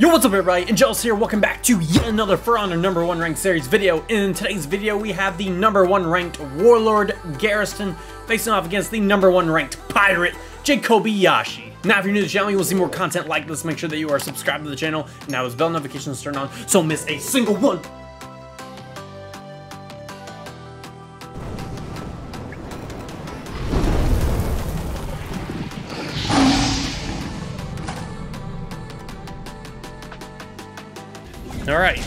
Yo, what's up everybody, and Jealous here. Welcome back to yet another For Honor number 1 ranked series video. In today's video we have the number 1 ranked Warlord Garrison facing off against the number 1 ranked Pirate, Jacoby Yashi. Now, if you're new to the channel, you will see more content like this. Make sure that you are subscribed to the channel and have those bell notifications turned on so don't miss a single one. All right,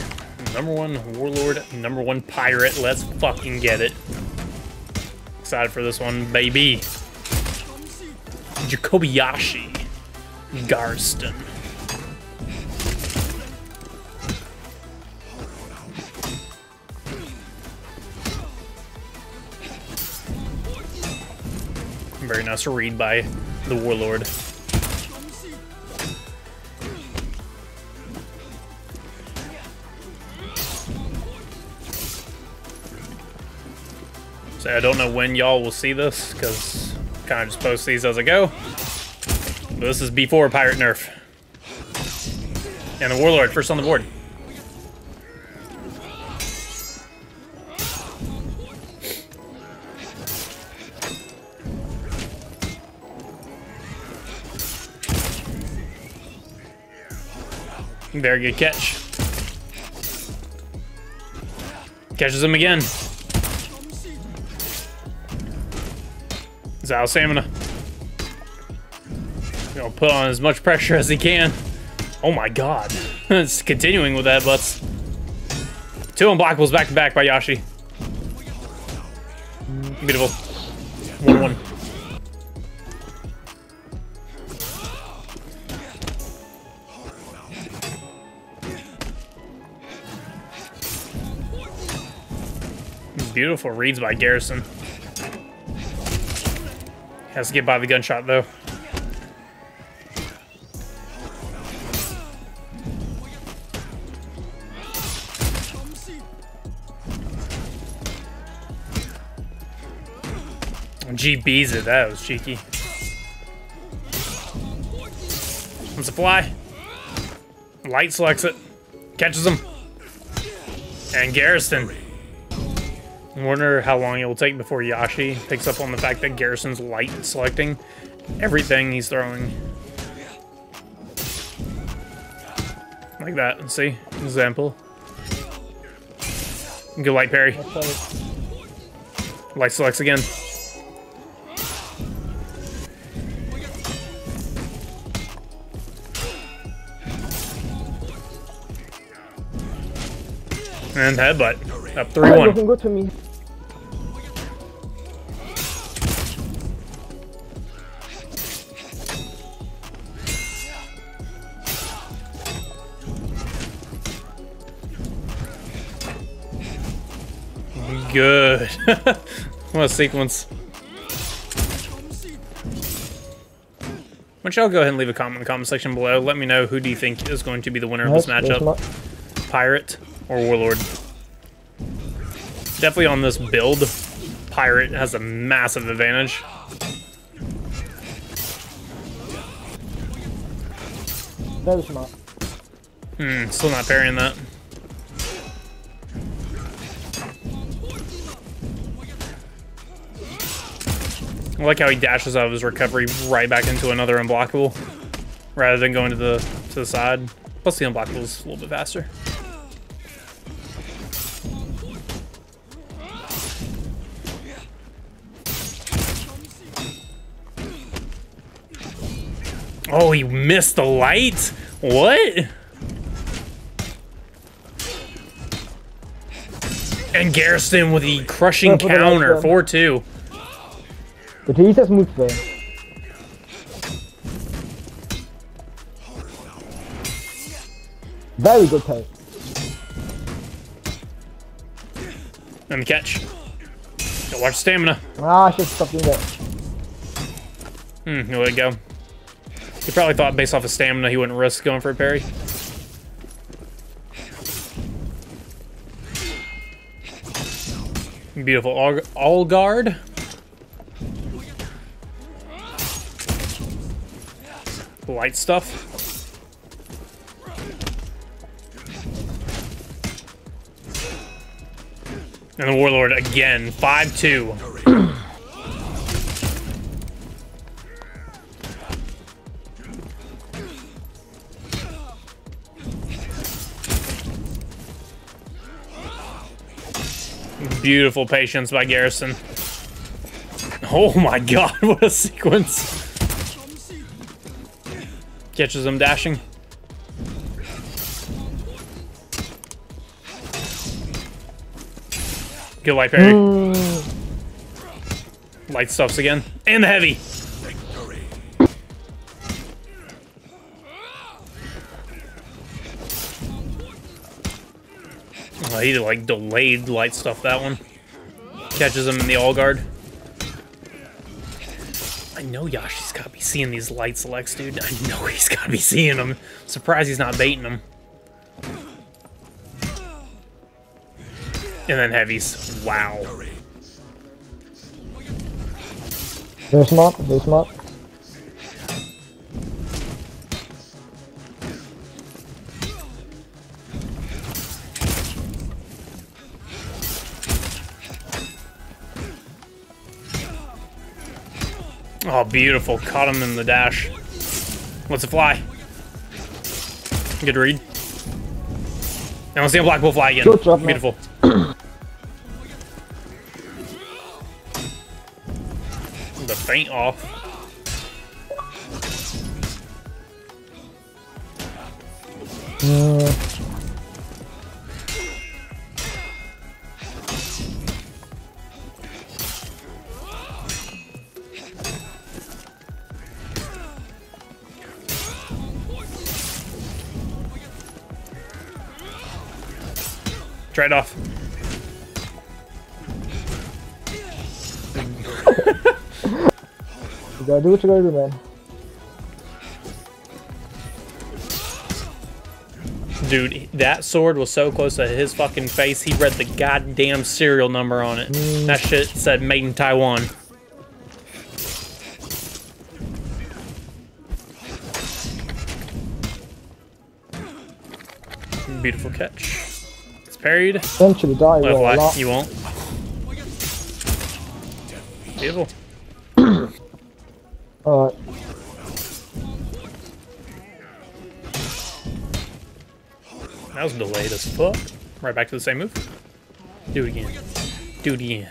number 1 Warlord, number 1 Pirate. Let's fucking get it. Excited for this one, baby. Jacoby Yashi, Garrison. Very nice read by the Warlord. So I don't know when y'all will see this, because I kind of just post these as I go. But this is before Pirate nerf. And the Warlord, first on the board. Very good catch. Catches him again. He's out of stamina. He's gonna put on as much pressure as he can. Oh my god. It's continuing with that, but 2 unblockables back to back by Yashi. Beautiful. 1-1. Beautiful reads by Garrison. Has to get by the gunshot, though. GB's it. That was cheeky. Comes a fly. Light selects it. Catches him. And Garrison. I wonder how long it will take before Yashi picks up on the fact that Garrison's light selecting everything he's throwing. Like that, see? Example. Good light parry. Light selects again. And headbutt. Up 3-1. Go to me. Good. What a sequence. Why don't y'all go ahead and leave a comment in the comment section below. Let me know who do you think is going to be the winner of this matchup. Pirate or Warlord? Definitely on this build, Pirate has a massive advantage. That is not. Still not parrying that. I like how he dashes out of his recovery right back into another unblockable, rather than going to the side. Plus the unblockable is a little bit faster. Oh, he missed the light? What? And Garrison with the crushing counter, 4-2. Very good play. And the catch. Gotta watch stamina. Ah, I should stop doing that. He'll let it go. He probably thought based off of stamina he wouldn't risk going for a parry. Beautiful all guard. Light stuff. And the Warlord again, 5-2. Beautiful patience by Garrison. Oh my god, what a sequence. Catches him dashing. Good light parry. Light stuffs again. And the heavy. Oh, he like delayed light stuff that one. Catches him in the all guard. I know Yashi's gotta be seeing these light selects, dude. I know he's gotta be seeing them. Surprised he's not baiting them. And then heavies. Wow. There's not. There's not. Oh, beautiful. Caught him in the dash. Let's fly. Good read. Now let's see a black bull fly again. Job, beautiful. The feint off. Trade off. You gotta do what you gotta do, man. Dude, that sword was so close to his fucking face, he read the goddamn serial number on it. That shit said made in Taiwan. Beautiful catch. It's parried. Eventually die. Left, you won't. Beautiful. Alright. That was delayed as fuck. Right back to the same move. Do it again. Do it again.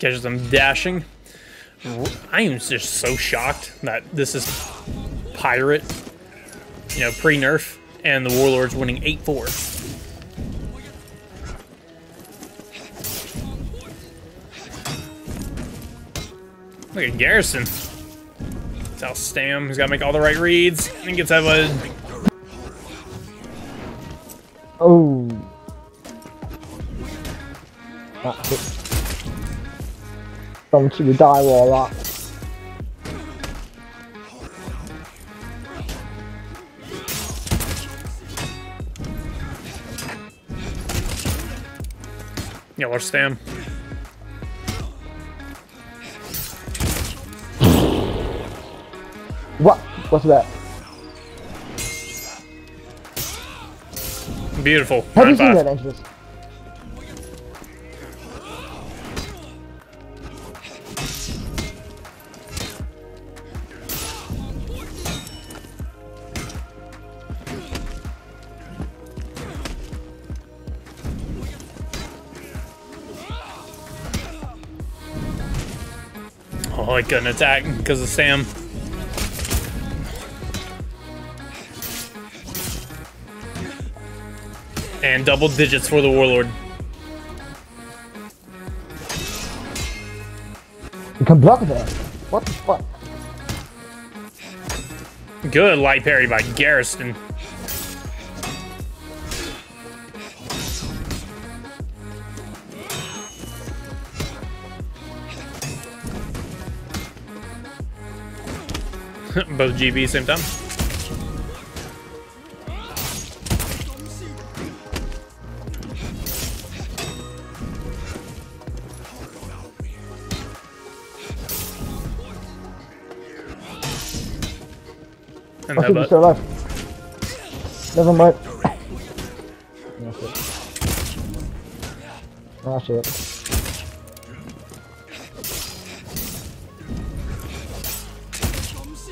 Catches them dashing. I am just so shocked that this is Pirate, you know, pre-nerf, and the Warlord's winning 8-4. Look at Garrison. It's out Stam. He's got to make all the right reads. And gets that one. Oh. That's it. Come to the die wall, that. Yeah, or Stam. What? What's that? Beautiful. Have you seen that entrance? Oh, I couldn't attack because of Sam. And double digits for the Warlord. You can block that. What the fuck? Good light parry by Garrison. Both GB same time. And I think he's still alive. Never mind. Oh shit.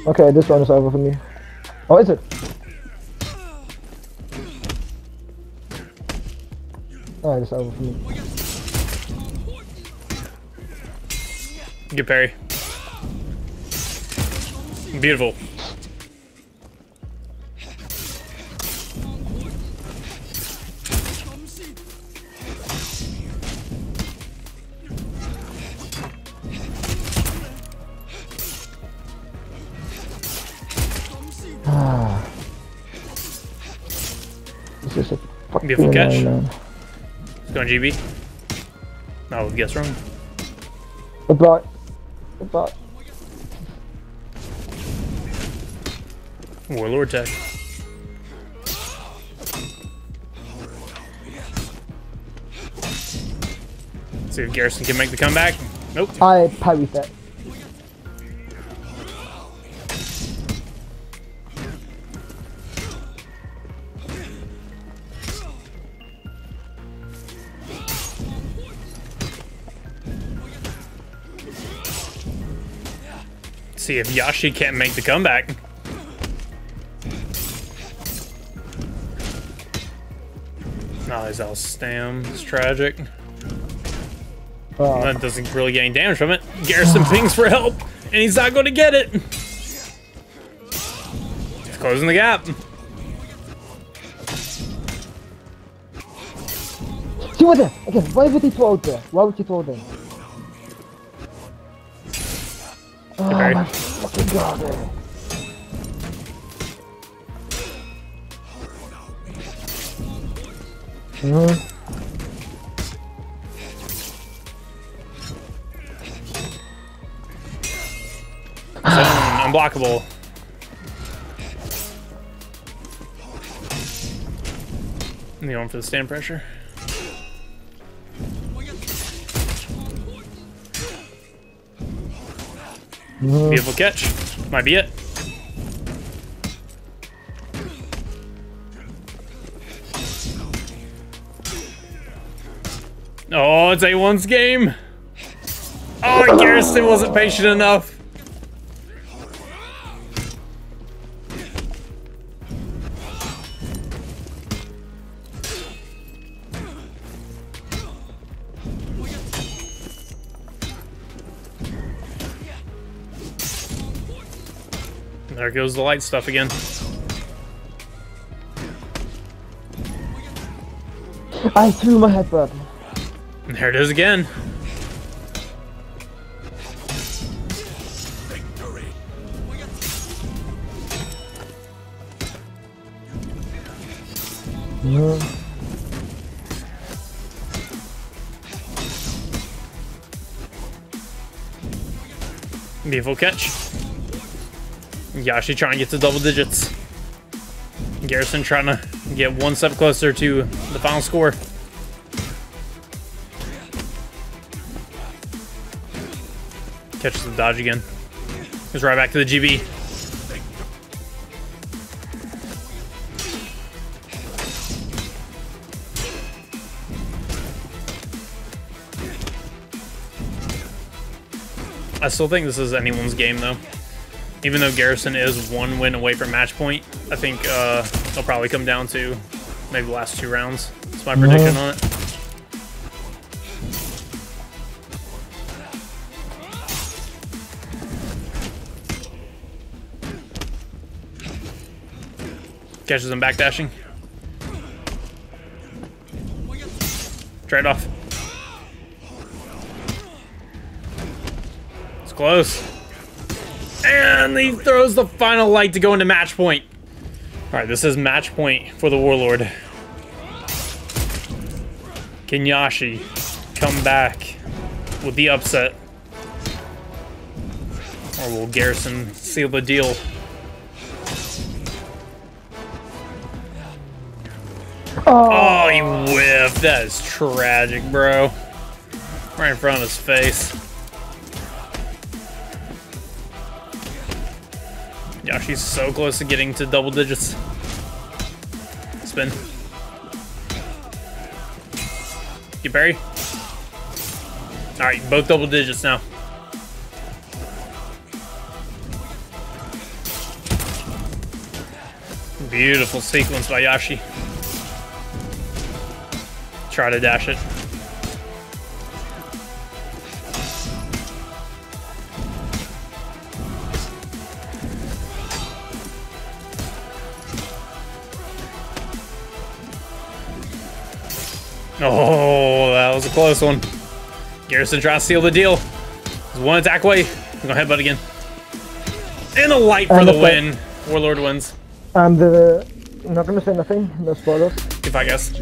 Okay, this round is over for me. Oh, is it? Alright, it's over for me. Good parry. Beautiful. This is a fucking beautiful catch. It's going GB. No, guess wrong. Goodbye. Goodbye. Warlord tech. Let's see if Garrison can make the comeback. Nope. I parried that. Let's see if Yashi can't make the comeback. Oh, he's out of stam. It's tragic. Oh. That doesn't really get any damage from it. Garrison pings for help, and he's not going to get it. He's closing the gap. She was there. Again, why would he throw out there? Why would he throw there? Oh, okay. My fucking god, man. Unblockable. I'm going for the stand pressure. Beautiful catch. Might be it. Oh, it's A1's game. Oh, Garrison wasn't patient enough. There goes the light stuff again. I threw my headbutt. And there it is again. Victory. Beautiful catch. Yashi trying to get to double digits. Garrison trying to get one step closer to the final score. Catches the dodge again. Goes right back to the GB. I still think this is anyone's game, though. Even though Garrison is one win away from match point, I think they'll probably come down to maybe the last two rounds. That's my prediction on it. Catches him backdashing. Trade off. It's close. And he throws the final light to go into match point. All right, this is match point for the Warlord. Can Yashi come back with the upset? Or will Garrison seal the deal? Oh, he whiffed. That is tragic, bro. Right in front of his face. Yashi's so close to getting to double digits. Spin. You parry. Alright, both double digits now. Beautiful sequence by Yashi. Try to dash it. Oh, that was a close one. Garrison trying to seal the deal. He's one attack away. I'm gonna headbutt again. And a light for the win. Warlord wins. I'm not gonna say nothing. Let's follow. If I guess.